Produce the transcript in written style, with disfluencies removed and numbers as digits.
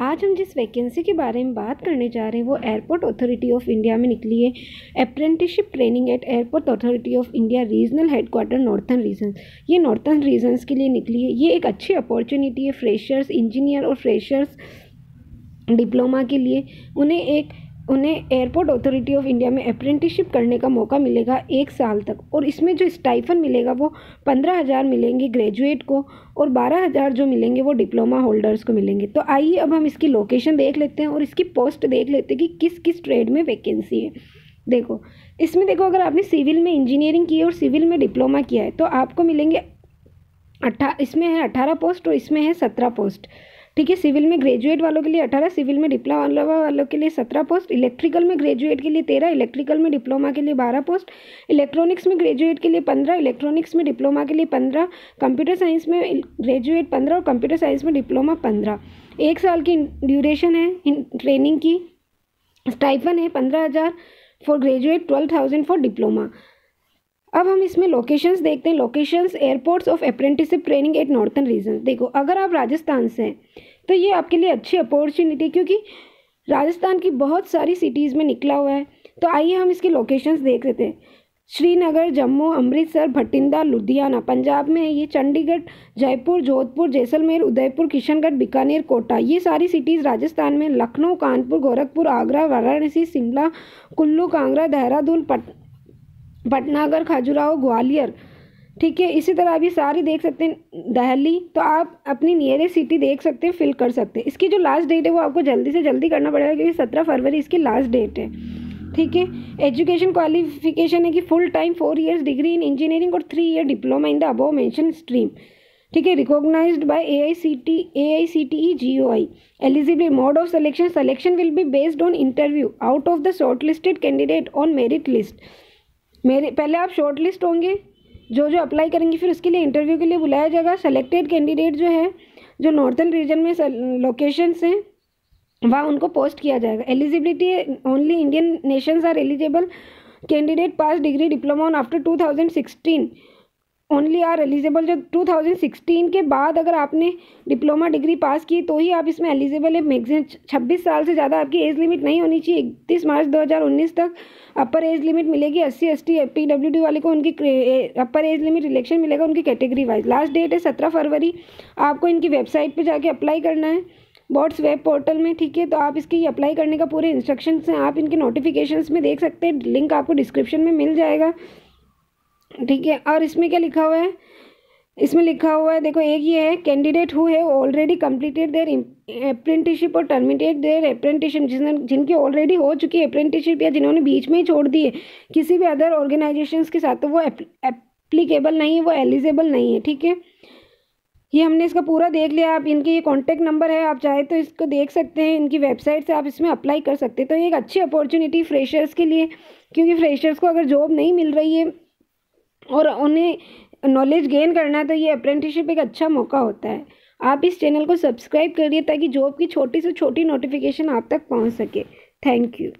आज हम जिस वैकेंसी के बारे में बात करने जा रहे हैं वो एयरपोर्ट अथॉरिटी ऑफ इंडिया में निकली है। Apprenticeship training at airport authority of India regional headquarter northern region. ये नॉर्थन रीजन्स के लिए निकली है। ये एक अच्छी अपॉर्चुनिटी है फ्रेशर्स इंजीनियर और फ्रेशर्स डिप्लोमा के लिए। उन्हें एयरपोर्ट अथॉरिटी ऑफ इंडिया में अप्रेंटिसशिप करने का मौका मिलेगा 1 साल तक। और इसमें जो स्टाइफन मिलेगा वो 15,000 मिलेंगे ग्रेजुएट को और 12,000 जो मिलेंगे वो डिप्लोमा होल्डर्स को मिलेंगे। तो आइए अब हम इसकी लोकेशन देख लेते हैं और इसकी पोस्ट देख लेते हैं कि किस किस ट्रेड में वैकेंसी है। देखो अगर आपने सिविल में इंजीनियरिंग की है और सिविल में डिप्लोमा किया है तो आपको मिलेंगे इसमें है 18 पोस्ट और इसमें है 17 पोस्ट। ठीक है, सिविल में ग्रेजुएट वालों के लिए 18, सिविल में डिप्लोमा वालों के लिए 17 पोस्ट, इलेक्ट्रिकल में ग्रेजुएट के लिए 13, इलेक्ट्रिकल में डिप्लोमा के लिए 12 पोस्ट, इलेक्ट्रॉनिक्स में ग्रेजुएट के लिए 15, इलेक्ट्रॉनिक्स में डिप्लोमा के लिए 15, कंप्यूटर साइंस में ग्रेजुएट 15 और कंप्यूटर साइंस में डिप्लोमा 15। 1 साल की ड्यूरेशन है ट्रेनिंग की। स्टाइफन है 15,000 फॉर ग्रेजुएट, 12,000 फॉर डिप्लोमा। अब हम इसमें लोकेशंस देखते हैं। Locations airports of apprenticeship training at northern region. देखो अगर आप राजस्थान से हैं तो ये आपके लिए अच्छी अपॉर्चुनिटी, क्योंकि राजस्थान की बहुत सारी सिटीज़ में निकला हुआ है। तो आइए हम इसके लोकेशंस देख लेते हैं। श्रीनगर, जम्मू, अमृतसर, भटिंडा, लुधियाना पंजाब में है ये, चंडीगढ़, जयपुर, जोधपुर, जैसलमेर, उदयपुर, किशनगढ़, बीकानेर, कोटा, ये सारी सिटीज़ राजस्थान में। लखनऊ, कानपुर, गोरखपुर, आगरा, वाराणसी, शिमला, कुल्लू, कांगड़ा, देहरादून, पटनागर, खजुराहो, ग्वालियर। ठीक है, इसी तरह आप ये सारी देख सकते हैं। दिल्ली, तो आप अपनी नियरेस्ट सिटी देख सकते हैं, फिल कर सकते हैं। इसकी जो लास्ट डेट है वो आपको जल्दी से जल्दी करना पड़ेगा क्योंकि 17 फरवरी इसकी लास्ट डेट है। ठीक है, एजुकेशन क्वालिफिकेशन है कि full time 4 years degree in engineering और 3 year diploma in the above mention stream. ठीक है, recognised by AICTE GOI। Eligible mode of selection, selection will be based on interview out of the shortlisted candidate on merit list. पहले आप short list होंगे, जो apply करेंगे, फिर उसके लिए इंटरव्यू के लिए बुलाया जाएगा। सेलेक्टेड कैंडिडेट जो है, जो नॉर्थन रीजन में लोकेशंस हैं वहाँ उनको पोस्ट किया जाएगा। Eligibility, only Indian nations are eligible. Candidate pass degree diploma on after 2016 only are eligible. जो 2016 के बाद अगर आपने डिप्लोमा डिग्री पास की तो ही आप इसमें एलिजिबल है। मैक्सिमम 26 साल से ज़्यादा आपकी एज लिमिट नहीं होनी चाहिए। 31 मार्च 2019 तक अपर एज लिमिट मिलेगी। 80, ST, PWD वाले को उनकी अपर एज लिमिट रिलेक्शन मिलेगा उनकी कैटेगरी वाइज। लास्ट डेट है 17 फरवरी। आपको इनकी वेबसाइट पर जाके अप्लाई करना है, बॉट्स वेब पोर्टल में। ठीक है, तो आप इसकी अप्लाई करने का पूरे इंस्ट्रक्शंस हैं, आप इनके नोटिफिकेशंस में देख सकते हैं। लिंक आपको डिस्क्रिप्शन में मिल जाएगा। ठीक है, और इसमें क्या लिखा हुआ है, इसमें लिखा हुआ है देखो, एक ये है कैंडिडेट हु है ऑलरेडी कंप्लीटेड देयर अप्रेंटिसशिप और टर्मिनेटेड देयर अप्रेंटिसशिप। जिनकी ऑलरेडी हो चुकी है अप्रेंटिसशिप या जिन्होंने बीच में ही छोड़ दी है किसी भी अदर ऑर्गेनाइजेशंस के साथ, तो वो एप्लीकेबल नहीं है, वो एलिजिबल नहीं है। ठीक है, ये हमने इसका पूरा देख लिया। आप इनके ये कॉन्टैक्ट नंबर है, आप चाहे तो इसको देख सकते हैं। इनकी वेबसाइट से आप इसमें अप्लाई कर सकते हैं। तो ये एक अच्छी अपॉर्चुनिटी फ्रेशर्स के लिए, क्योंकि फ्रेशर्स को अगर जॉब नहीं मिल रही है और उन्हें नॉलेज गेन करना है तो ये अप्रेंटिसशिप एक अच्छा मौका होता है। आप इस चैनल को सब्सक्राइब करिए ताकि जॉब की छोटी से छोटी नोटिफिकेशन आप तक पहुंच सके। Thank you.